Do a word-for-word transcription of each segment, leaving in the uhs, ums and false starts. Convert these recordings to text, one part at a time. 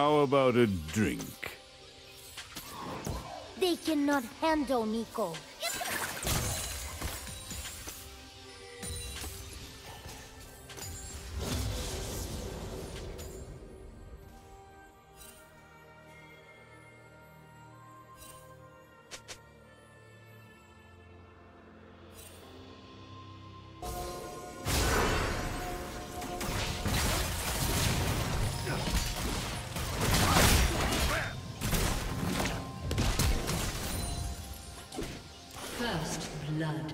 How about a drink? They cannot handle NEEKO. Blood.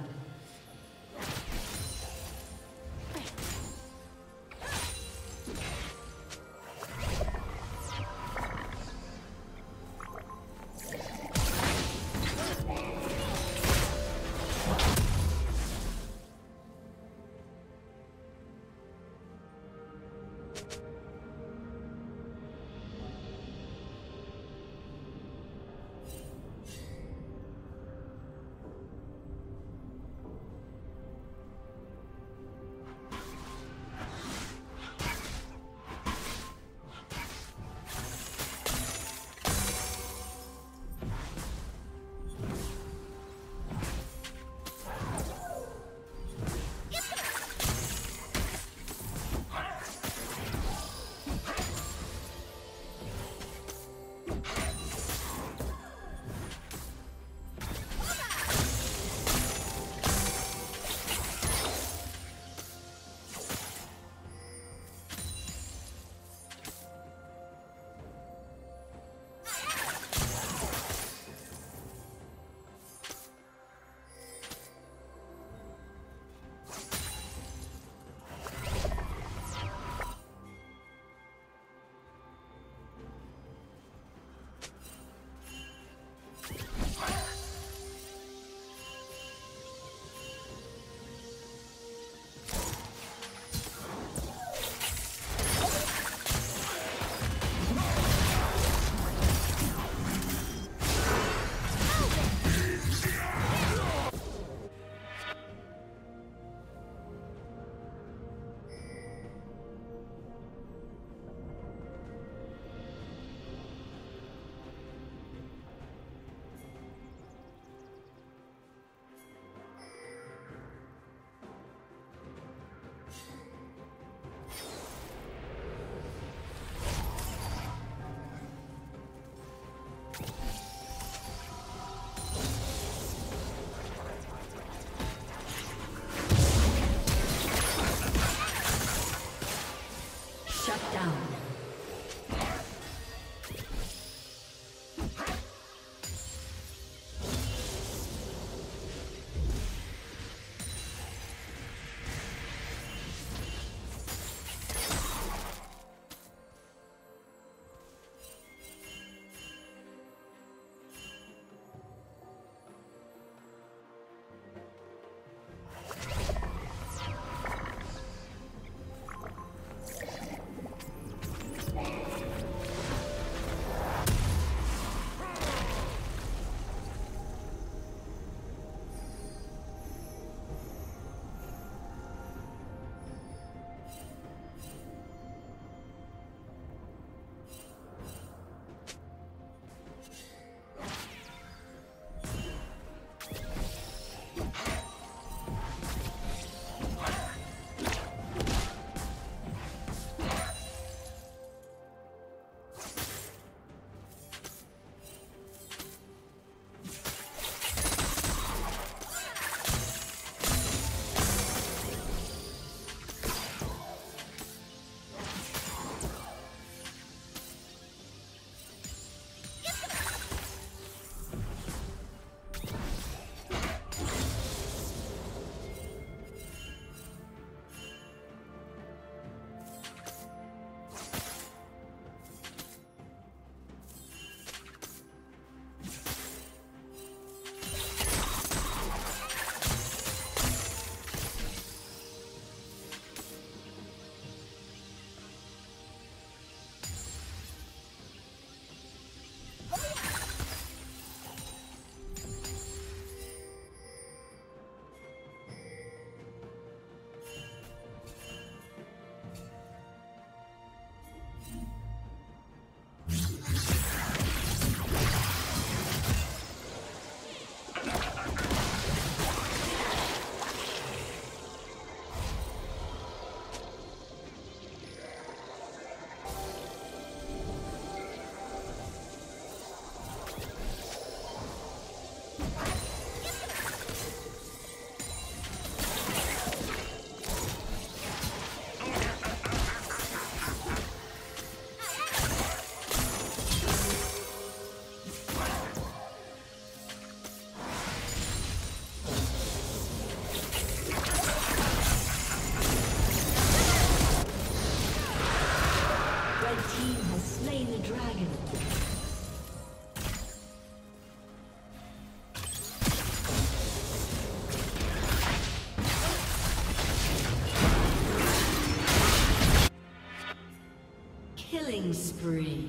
Killing spree.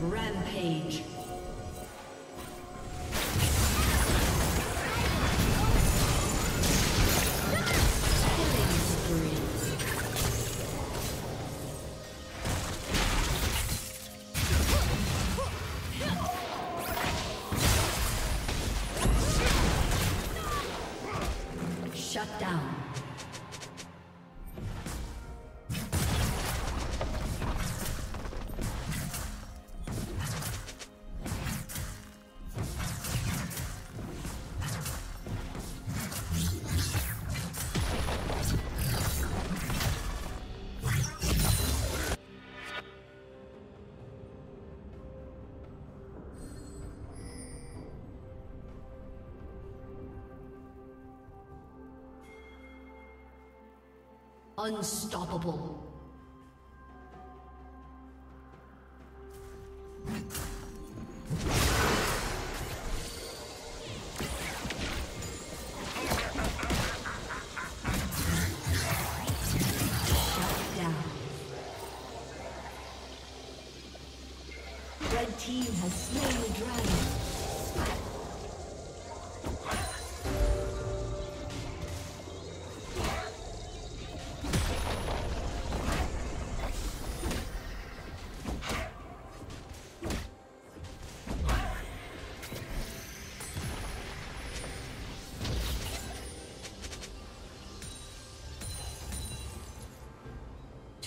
Rampage. Shut down. Unstoppable.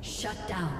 Shut down.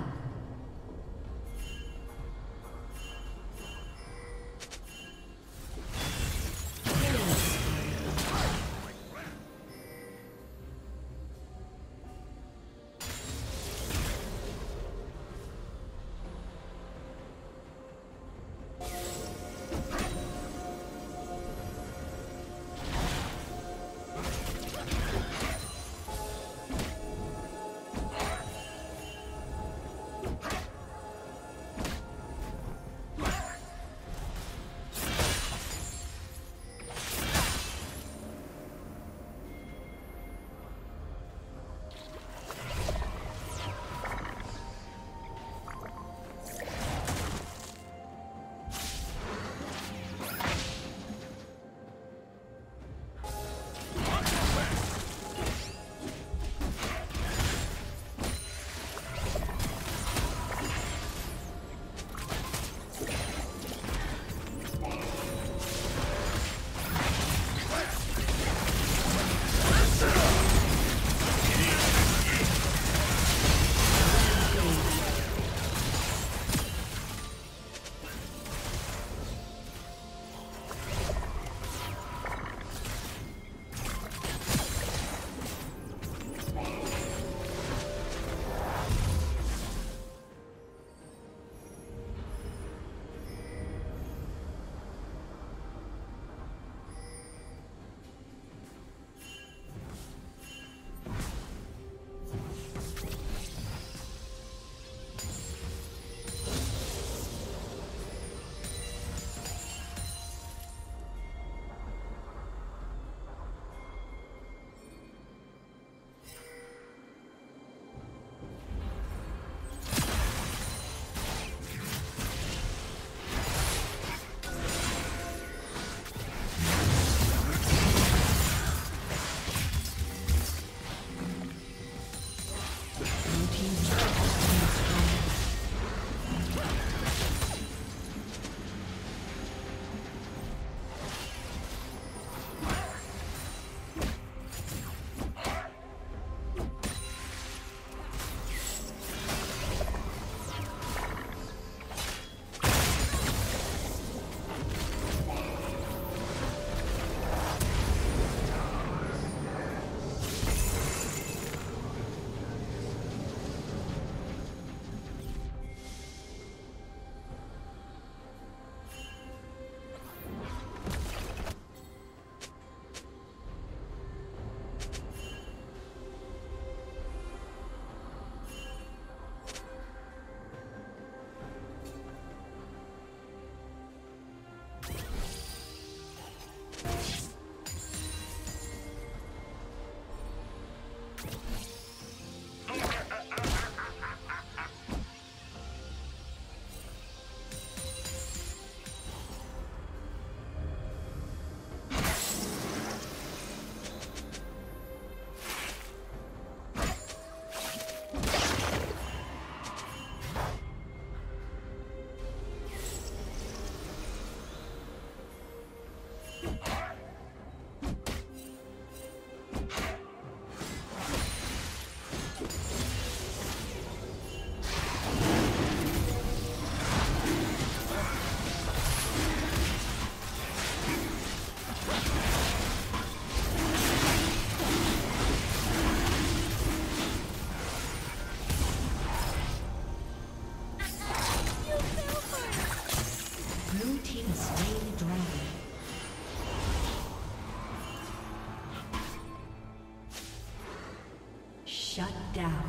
down.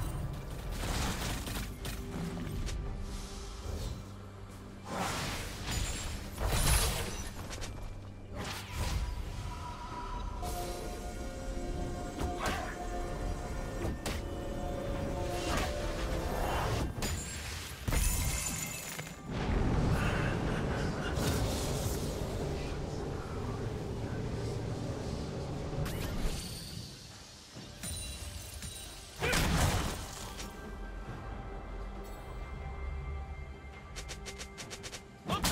Blue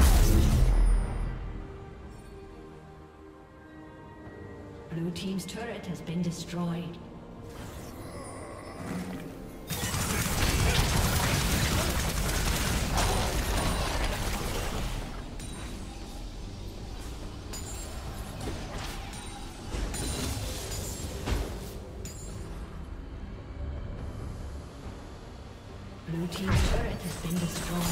Blue team's turret has been destroyed. Blue team's turret has been destroyed.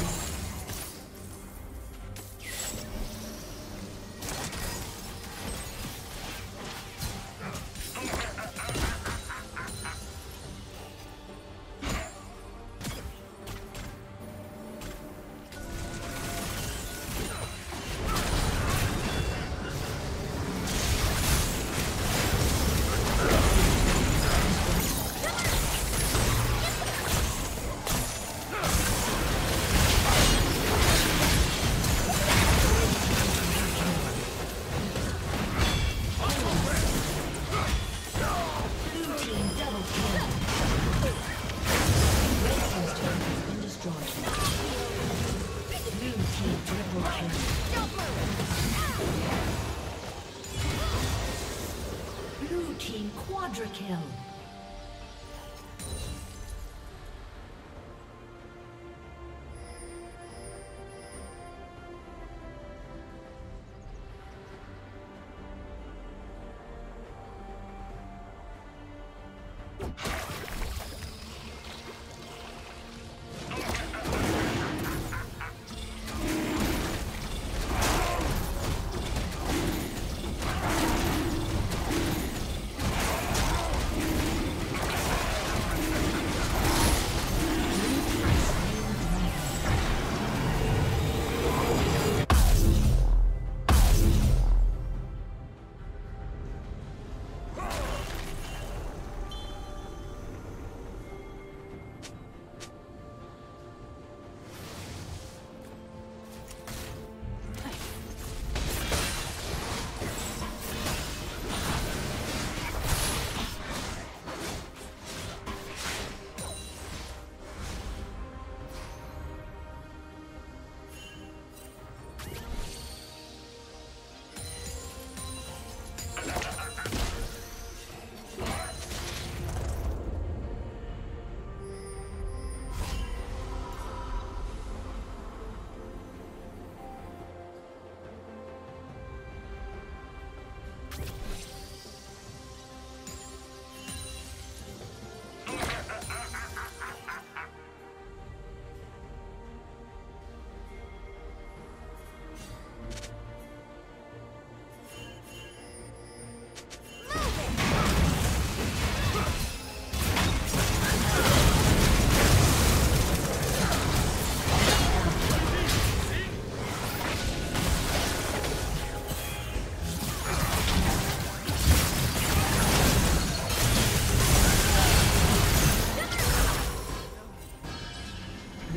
Blue team quadra kill.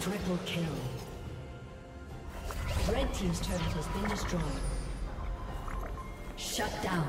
Triple kill. Red team's turret has been destroyed. Shut down.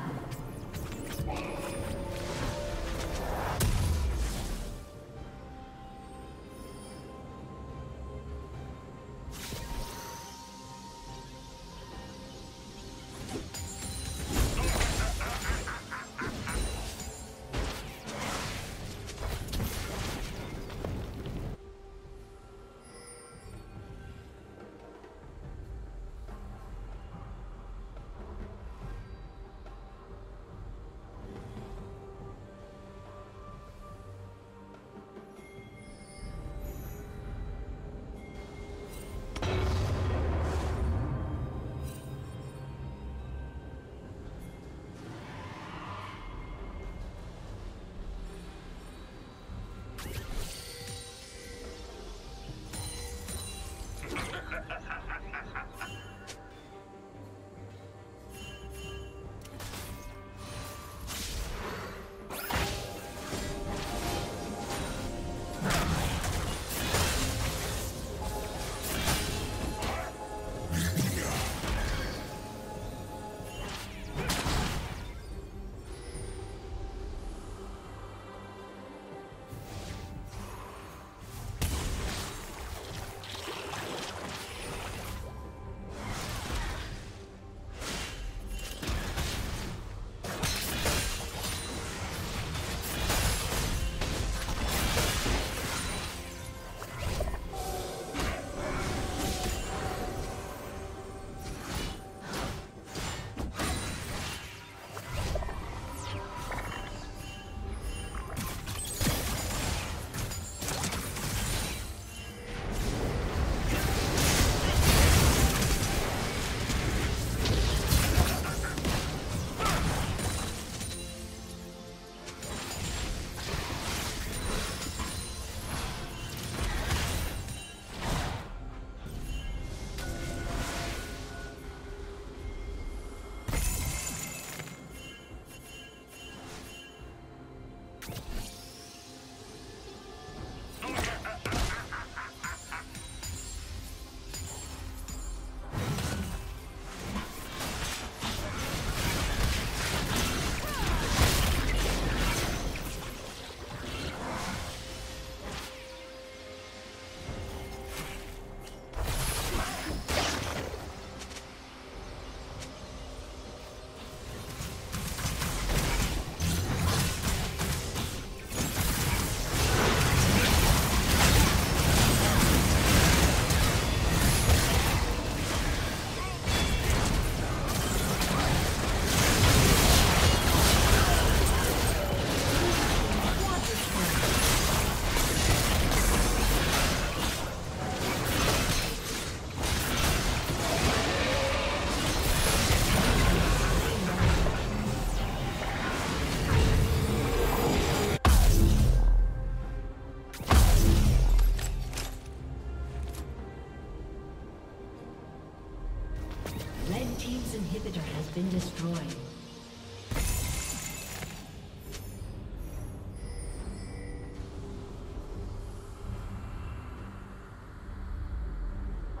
inhibitor has been destroyed.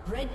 Red